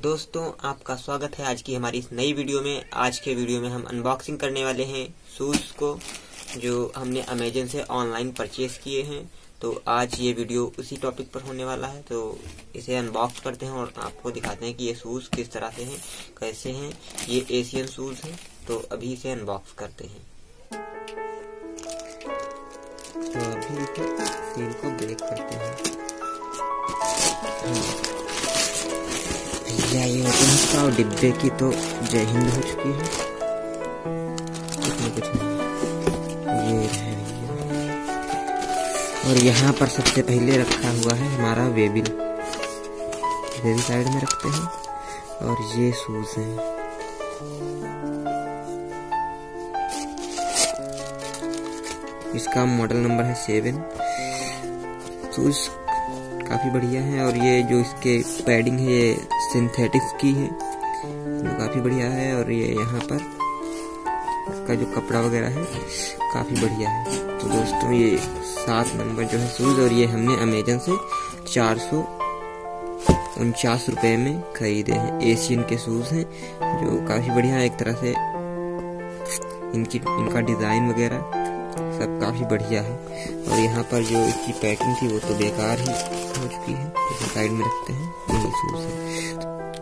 दोस्तों आपका स्वागत है आज की हमारी इस नई वीडियो में। आज के वीडियो में हम अनबॉक्सिंग करने वाले हैं शूज़ को जो हमने अमेजन से ऑनलाइन परचेस किए हैं। तो आज ये वीडियो उसी टॉपिक पर होने वाला है। तो इसे अनबॉक्स करते हैं और आपको दिखाते हैं कि ये शूज़ किस तरह से हैं, कैसे हैं। ये एशियन शूज़ हैं, तो अभी इसे अनबॉक्स करते हैं। तो अभी सील को ब्रेक करते हैं। ये इसका डिब्बे की तो जय हिंद हो चुकी है, कुछ नहीं। ये है और यहाँ पर सबसे पहले रखा हुआ है हमारा वेबिल साइड में रखते हैं। और ये शूज हैं, इसका मॉडल नंबर है 7। शूज काफी बढ़िया है और ये जो इसके पैडिंग है ये सिंथेटिक्स की है, जो काफी बढ़िया है। और ये यहाँ पर इसका जो कपड़ा वगैरह है काफी बढ़िया है। तो दोस्तों ये 7 नंबर जो है शूज, और ये हमने अमेजन से 449 रुपये में खरीदे हैं। एशियन के शूज हैं जो काफी बढ़िया है। एक तरह से इनका डिजाइन वगैरह सब काफी बढ़िया है। और यहाँ पर जो इसकी पैकिंग थी वो तो बेकार ही हो चुकी है, इसे साइड में रखते हैं। ये शूज है,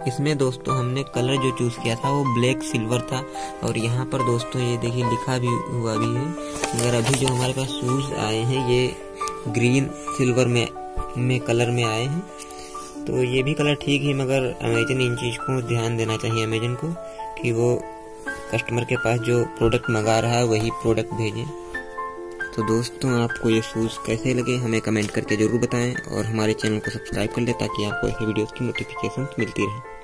इसमें दोस्तों हमने कलर जो चूज किया था वो ब्लैक सिल्वर था। और यहाँ पर दोस्तों ये देखिए लिखा भी हुआ भी है, मगर अभी जो हमारे पास शूज आए हैं ये ग्रीन सिल्वर में कलर में आए हैं। तो ये भी कलर ठीक है, मगर अमेजन इन चीज को ध्यान देना चाहिए अमेजन को, कि वो कस्टमर के पास जो प्रोडक्ट मंगा रहा है वही प्रोडक्ट भेजें। तो दोस्तों आपको ये शूज़ कैसे लगे हमें कमेंट करके ज़रूर बताएं, और हमारे चैनल को सब्सक्राइब कर लें ताकि आपको ऐसे वीडियोस की नोटिफिकेशन मिलती रहे।